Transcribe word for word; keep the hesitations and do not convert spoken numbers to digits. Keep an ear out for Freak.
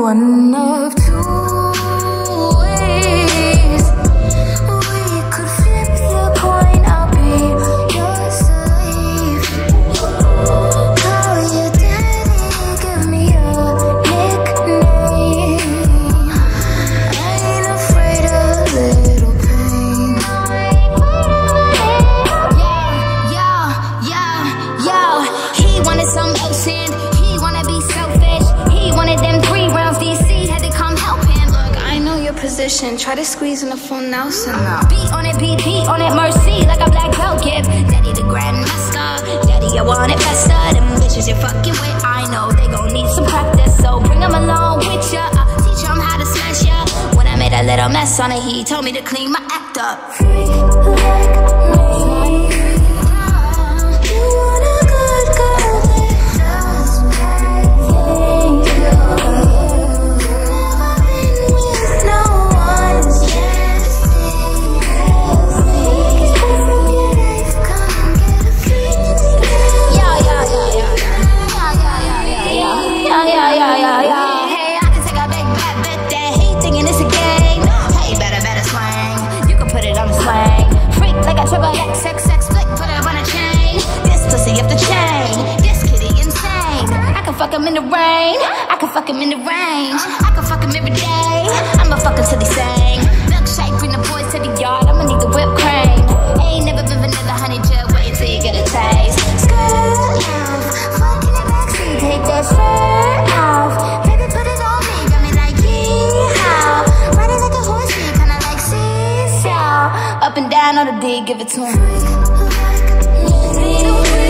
one of two ways. We could flip the coin, I'll be your slave. Call your daddy, give me your nickname. I ain't afraid of a little pain. Yo, yo, yo, yo. He wanted some ocean, he wanna be selfish. He wanted them three rounds, D C had to come help him. Look, I know your position, try to squeeze in a full Nelson now. Beat on it, beat, beat on it, mercy, like a black belt give Daddy the grandmaster, daddy I want it faster. Them bitches you're fucking with, I know they gon' need some practice, so bring them along with ya. I'll teach them how to smash ya. When I made a little mess on it, he told me to clean my act up. Freak like me. Fuck him in the rain, I can fuck him in the range. I can fuck him every day, I'ma fuck him till he sang. Milkshake, bring the boys to the yard, I'ma need the whipped cream. Ain't never been vanilla, honey, just wait until you get a taste. Skirt off, fuck in the backseat, take that shirt off. Baby, put it on me, got me like yee-haw. Riding like a horse, kinda like seesaw. Up and down on the D, give it to him. Freak like me.